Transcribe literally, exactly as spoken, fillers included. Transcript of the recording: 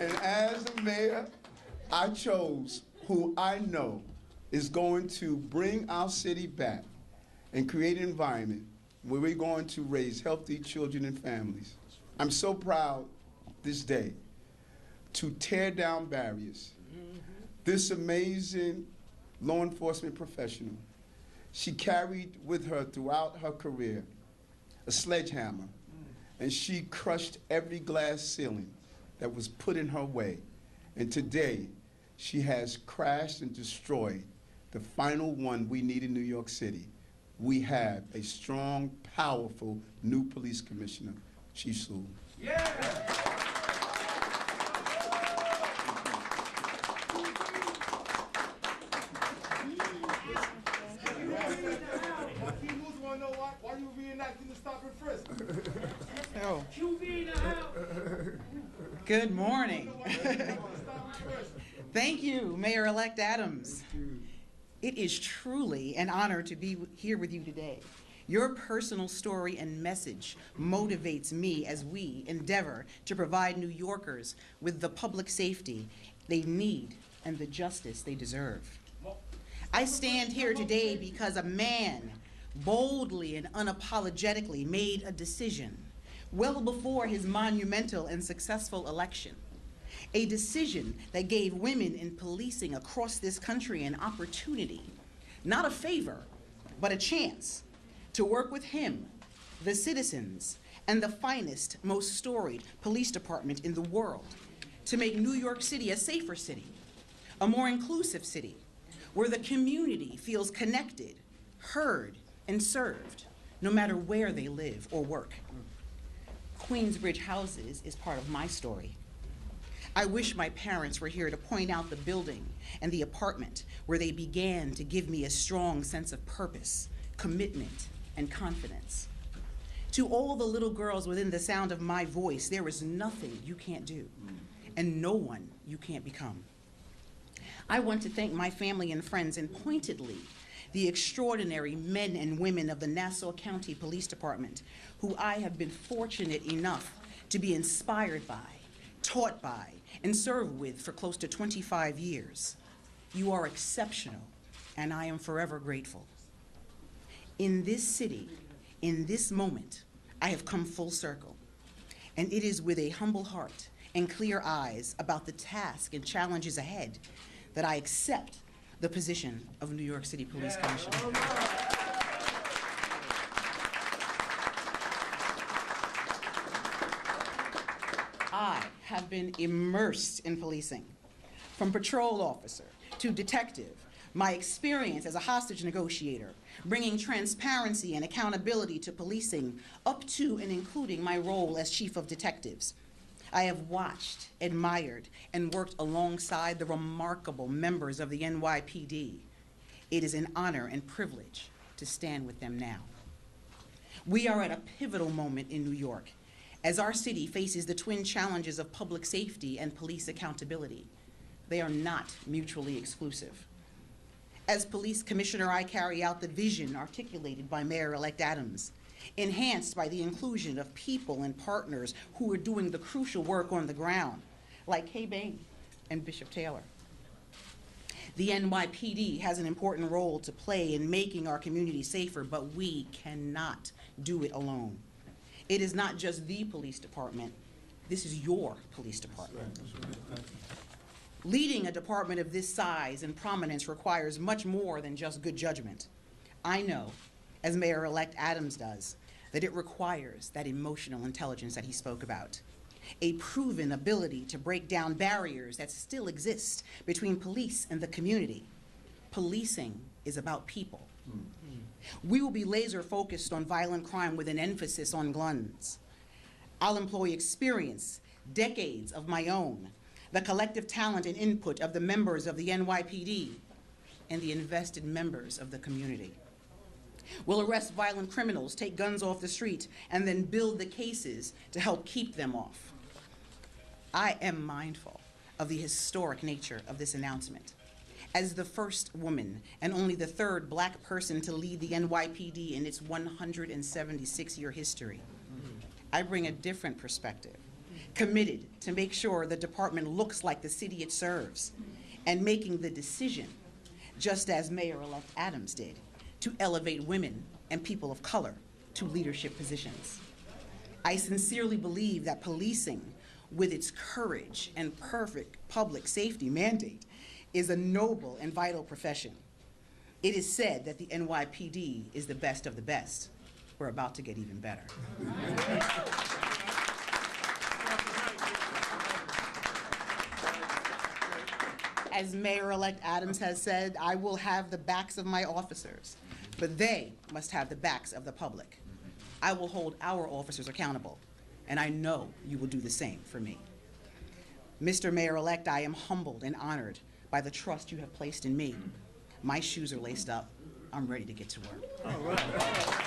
And as the mayor, I chose who I know is going to bring our city back and create an environment where we're going to raise healthy children and families. I'm so proud this day to tear down barriers. Mm-hmm. This amazing law enforcement professional, she carried with her throughout her career a sledgehammer, and she crushed every glass ceiling that was put in her way. And today, she has crashed and destroyed the final one we need in New York City. We have a strong, powerful new police commissioner, Chief Sewell. Yeah. Q B want to know why, why you reenacting the stop and frisk? Oh. Q B in the house. Good morning. Thank you, Mayor-elect Adams. It is truly an honor to be here with you today. Your personal story and message motivates me as we endeavor to provide New Yorkers with the public safety they need and the justice they deserve. I stand here today because a man boldly and unapologetically made a decision well before his monumental and successful election. A decision that gave women in policing across this country an opportunity, not a favor, but a chance to work with him, the citizens, and the finest, most storied police department in the world to make New York City a safer city, a more inclusive city, where the community feels connected, heard, and served, no matter where they live or work. Queensbridge Houses is part of my story. I wish my parents were here to point out the building and the apartment where they began to give me a strong sense of purpose, commitment, and confidence. To all the little girls within the sound of my voice, there is nothing you can't do, and no one you can't become. I want to thank my family and friends, and pointedly, the extraordinary men and women of the Nassau County Police Department, who I have been fortunate enough to be inspired by, taught by, and served with for close to twenty-five years. You are exceptional, and I am forever grateful. In this city, in this moment, I have come full circle, and it is with a humble heart and clear eyes about the task and challenges ahead that I accept the position of New York City Police yeah. Commissioner. I have been immersed in policing. From patrol officer to detective, my experience as a hostage negotiator, bringing transparency and accountability to policing, up to and including my role as chief of detectives. I have watched, admired, and worked alongside the remarkable members of the N Y P D. It is an honor and privilege to stand with them now. We are at a pivotal moment in New York as our city faces the twin challenges of public safety and police accountability. They are not mutually exclusive. As police commissioner, I carry out the vision articulated by Mayor-elect Adams, enhanced by the inclusion of people and partners who are doing the crucial work on the ground, like Kay Bain and Bishop Taylor. The N Y P D has an important role to play in making our community safer, but we cannot do it alone. It is not just the police department. This is your police department. Leading a department of this size and prominence requires much more than just good judgment. I know, as Mayor-elect Adams does, that it requires that emotional intelligence that he spoke about, a proven ability to break down barriers that still exist between police and the community. Policing is about people. Mm-hmm. We will be laser focused on violent crime with an emphasis on guns. I'll employ experience, decades of my own, the collective talent and input of the members of the N Y P D and the invested members of the community. We'll arrest violent criminals, take guns off the street, and then build the cases to help keep them off. I am mindful of the historic nature of this announcement. As the first woman and only the third black person to lead the N Y P D in its one hundred seventy-six year history, I bring a different perspective committed to make sure the department looks like the city it serves and making the decision, just as Mayor-elect Adams did, to elevate women and people of color to leadership positions. I sincerely believe that policing, with its courage and perfect public safety mandate, is a noble and vital profession. It is said that the N Y P D is the best of the best. We're about to get even better. As Mayor-elect Adams has said, I will have the backs of my officers, but they must have the backs of the public. I will hold our officers accountable, and I know you will do the same for me. Mister Mayor-elect, I am humbled and honored by the trust you have placed in me. My shoes are laced up. I'm ready to get to work. All right.